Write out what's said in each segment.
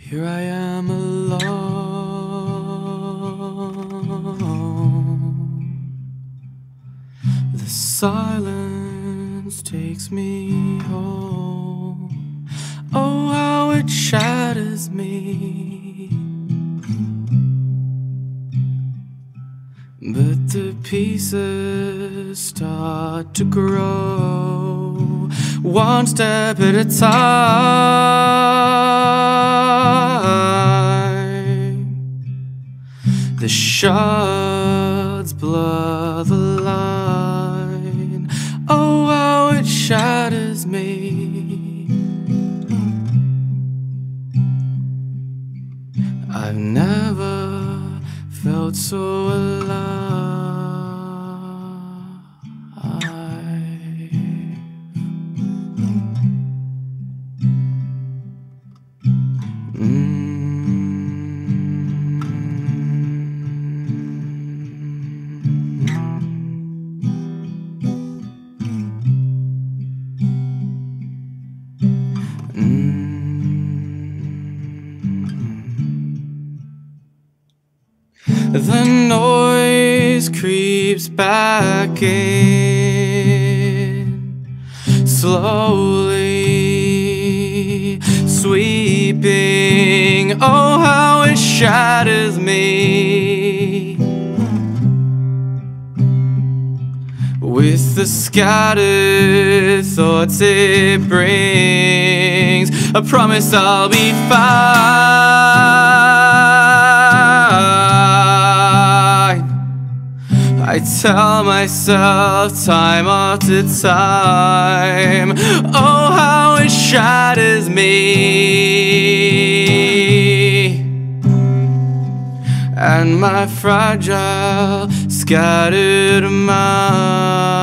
Here I am alone. The silence takes me home. Oh, how it shatters me. But the pieces start to grow, one step at a time. The shards blur the line. Oh, how it shatters me. I've never felt so alive. The noise creeps back in, slowly sweeping. Oh, how it shatters me. With the scattered thoughts it brings, I promise I'll be fine. I tell myself time after time, oh, how it shatters me. And my fragile, scattered mind.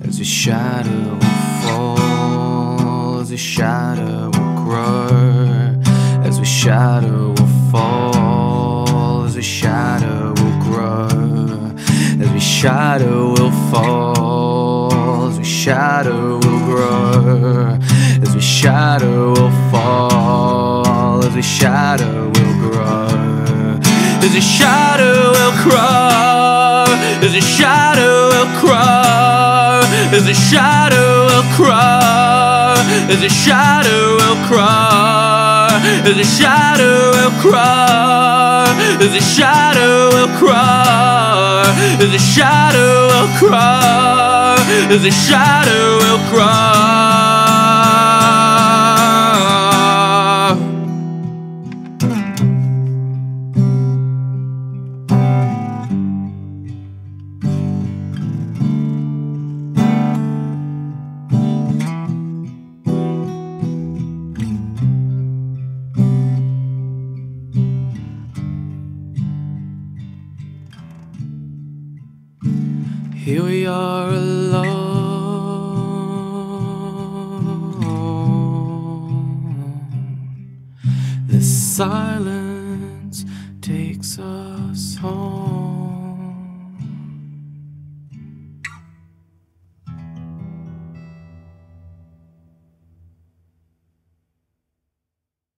As a shadow will fall, as a shadow will grow, as a shadow will fall, as a shadow will grow, as a shadow will fall, as a shadow will grow, as a shadow will fall, as a shadow will grow, as a shadow will grow, as a shadow will grow. As a shadow will cry, as a shadow will cry, as a shadow will cry, as a shadow will cry, as a shadow will cry, as a shadow will cry. Here we are alone. The silence